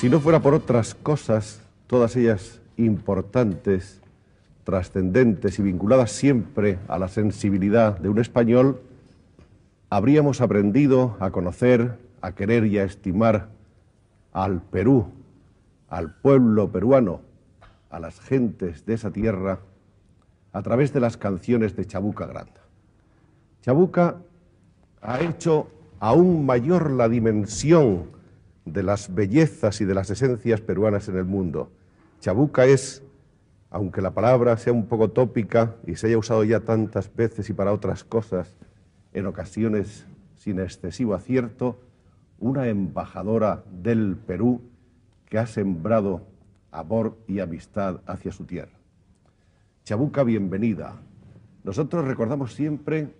Si no fuera por otras cosas, todas ellas importantes, trascendentes y vinculadas siempre a la sensibilidad de un español, habríamos aprendido a conocer, a querer y a estimar al Perú, al pueblo peruano, a las gentes de esa tierra, a través de las canciones de Chabuca Granda. Chabuca ha hecho aún mayor la dimensión de las bellezas y de las esencias peruanas en el mundo. Chabuca es, aunque la palabra sea un poco tópica y se haya usado ya tantas veces y para otras cosas, en ocasiones sin excesivo acierto, una embajadora del Perú que ha sembrado amor y amistad hacia su tierra. Chabuca, bienvenida. Nosotros recordamos siempre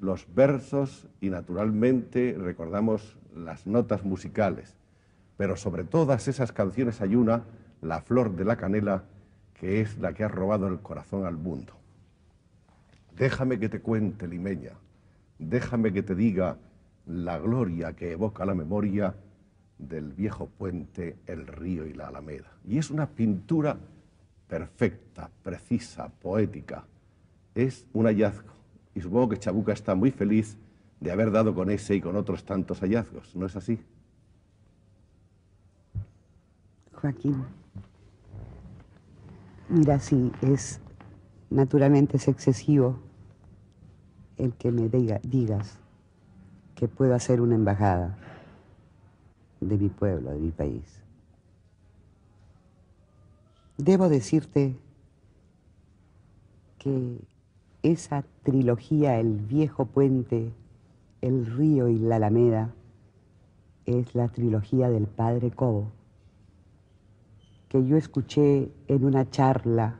los versos y naturalmente recordamos las notas musicales, pero sobre todas esas canciones hay una, La flor de la canela, que es la que ha robado el corazón al mundo. Déjame que te cuente, limeña, déjame que te diga la gloria que evoca la memoria del viejo puente, el río y la alameda. Y es una pintura perfecta, precisa, poética. Es un hallazgo. Y supongo que Chabuca está muy feliz de haber dado con ese y con otros tantos hallazgos, ¿no es así? Joaquín, mira, sí, naturalmente es excesivo el que me digas que puedo hacer una embajada de mi pueblo, de mi país. Debo decirte que esa trilogía, el viejo puente, el río y la alameda, es la trilogía del padre Cobo, que yo escuché en una charla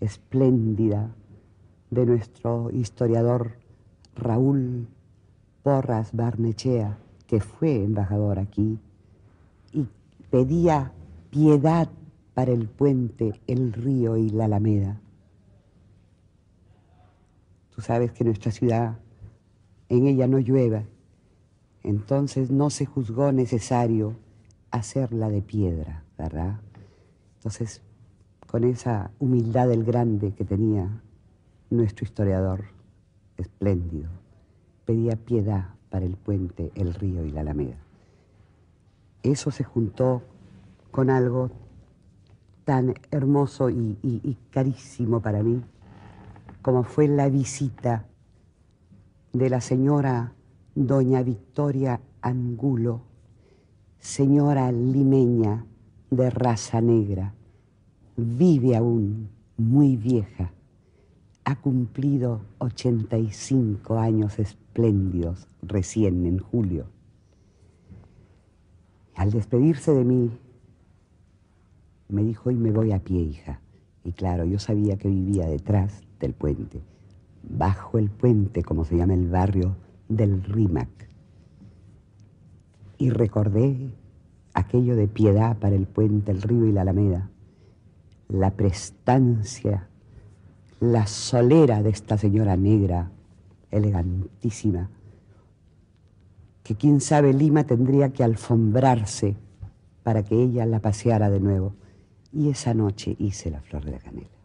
espléndida de nuestro historiador Raúl Porras Barnechea, que fue embajador aquí, y pedía piedad para el puente, el río y la alameda. Tú sabes que nuestra ciudad, en ella no llueve, entonces no se juzgó necesario hacerla de piedra, ¿verdad? Entonces, con esa humildad del grande que tenía nuestro historiador espléndido, pedía piedad para el puente, el río y la alameda. Eso se juntó con algo tan hermoso y carísimo para mí, como fue la visita de la señora doña Victoria Angulo, señora limeña de raza negra, vive aún, muy vieja, ha cumplido 85 años espléndidos recién en julio. Al despedirse de mí, me dijo, y me voy a pie, hija. Y claro, yo sabía que vivía detrás del puente, bajo el puente, como se llama el barrio del Rímac. Y recordé aquello de piedad para el puente, el río y la alameda, la prestancia, la solera de esta señora negra, elegantísima, que quién sabe Lima tendría que alfombrarse para que ella la paseara de nuevo. Y esa noche hice La flor de la canela.